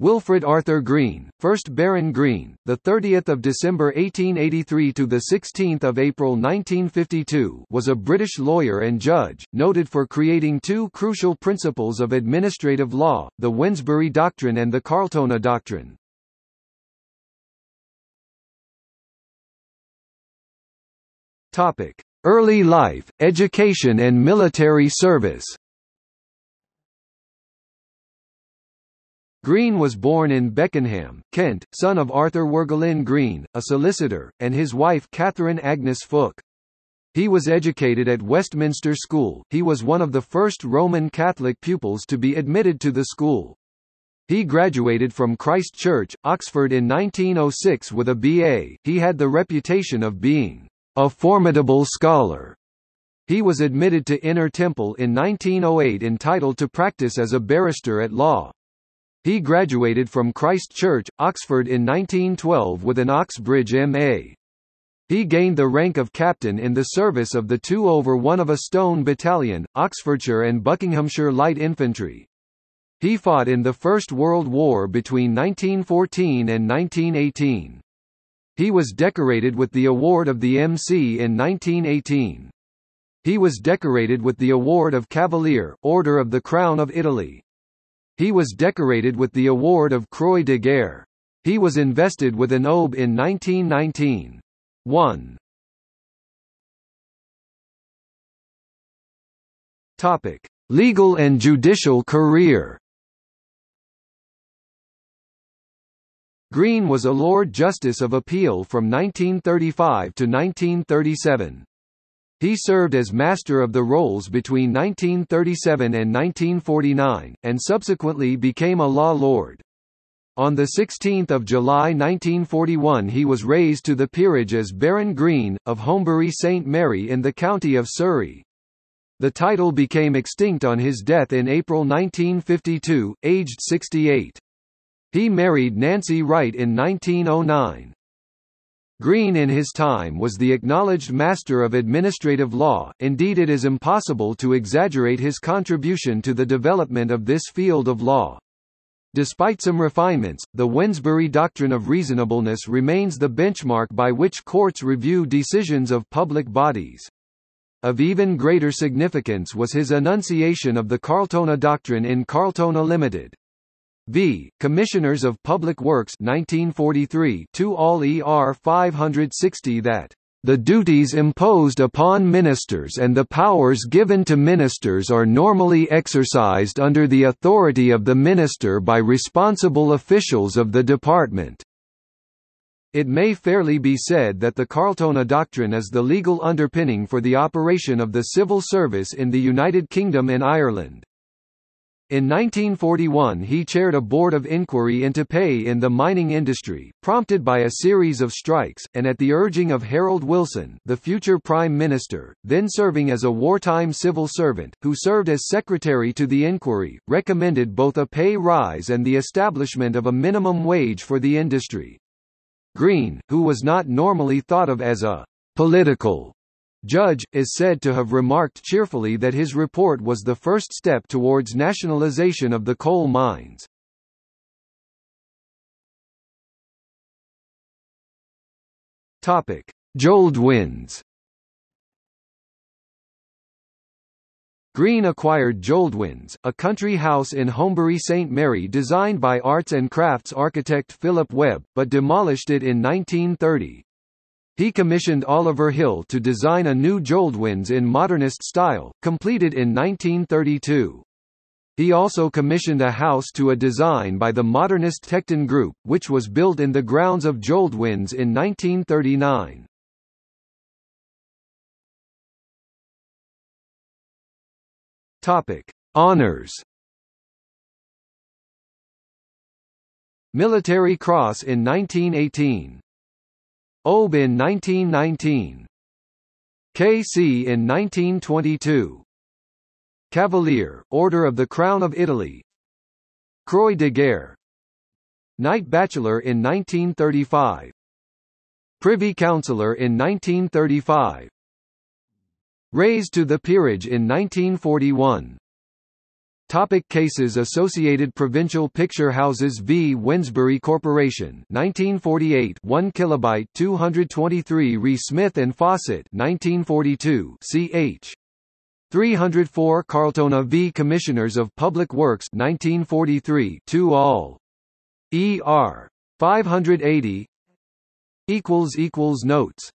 Wilfrid Arthur Greene, 1st Baron Greene, the 30th of December 1883 to the 16th of April 1952, was a British lawyer and judge, noted for creating two crucial principles of administrative law: the Wednesbury doctrine and the Carltona doctrine. Topic: Early life, education, and military service. Greene was born in Beckenham, Kent, son of Arthur Wergelin Greene, a solicitor, and his wife Catherine Agnes Fook. He was educated at Westminster School. He was one of the first Roman Catholic pupils to be admitted to the school. He graduated from Christ Church, Oxford in 1906 with a B.A. He had the reputation of being a formidable scholar. He was admitted to Inner Temple in 1908, entitled to practice as a barrister at law. He graduated from Christ Church, Oxford in 1912 with an Oxbridge M.A. He gained the rank of captain in the service of the 2/1 of a stone battalion, Oxfordshire and Buckinghamshire Light Infantry. He fought in the First World War between 1914 and 1918. He was decorated with the award of the M.C. in 1918. He was decorated with the award of Cavalier, Order of the Crown of Italy. He was decorated with the award of Croix de Guerre. He was invested with an Obe in 1919. 1. Topic: Legal and judicial career. Greene was a Lord Justice of Appeal from 1935 to 1937. He served as Master of the Rolls between 1937 and 1949, and subsequently became a Law Lord. On 16 July 1941 he was raised to the peerage as Baron Greene, of Holmbury St. Mary in the county of Surrey. The title became extinct on his death in April 1952, aged 68. He married Nancy Wright in 1909. Greene in his time was the acknowledged master of administrative law. Indeed, it is impossible to exaggerate his contribution to the development of this field of law. Despite some refinements, the Wednesbury doctrine of reasonableness remains the benchmark by which courts review decisions of public bodies. Of even greater significance was his enunciation of the Carltona doctrine in Carltona Ltd. v. Commissioners of Public Works 1943 to all ER 560 that the duties imposed upon ministers and the powers given to ministers are normally exercised under the authority of the minister by responsible officials of the department. It may fairly be said that the Carltona doctrine is the legal underpinning for the operation of the civil service in the United Kingdom and Ireland. In 1941 he chaired a board of inquiry into pay in the mining industry, prompted by a series of strikes, and at the urging of Harold Wilson, the future Prime Minister, then serving as a wartime civil servant, who served as secretary to the inquiry, recommended both a pay rise and the establishment of a minimum wage for the industry. Greene, who was not normally thought of as a political judge, is said to have remarked cheerfully that his report was the first step towards nationalization of the coal mines. Topic: Joldwynds. Greene acquired Joldwynds, a country house in Holmbury St. Mary designed by arts and crafts architect Philip Webb, but demolished it in 1930. He commissioned Oliver Hill to design a new Joldwynds in modernist style, completed in 1932. He also commissioned a house to a design by the modernist Tecton Group, which was built in the grounds of Joldwynds in 1939. Topic: Honours. Military Cross in 1918. Obe in 1919. KC in 1922. Cavalier, Order of the Crown of Italy. Croix de Guerre. Knight Bachelor in 1935. Privy Councillor in 1935. Raised to the peerage in 1941. Topic cases: Associated Provincial Picture Houses v. Wednesbury Corporation 1948 1 KB 223 re Smith and Fawcett 1942 ch. 304 Carltona v. Commissioners of Public Works 1943 2 all ER 580 == Notes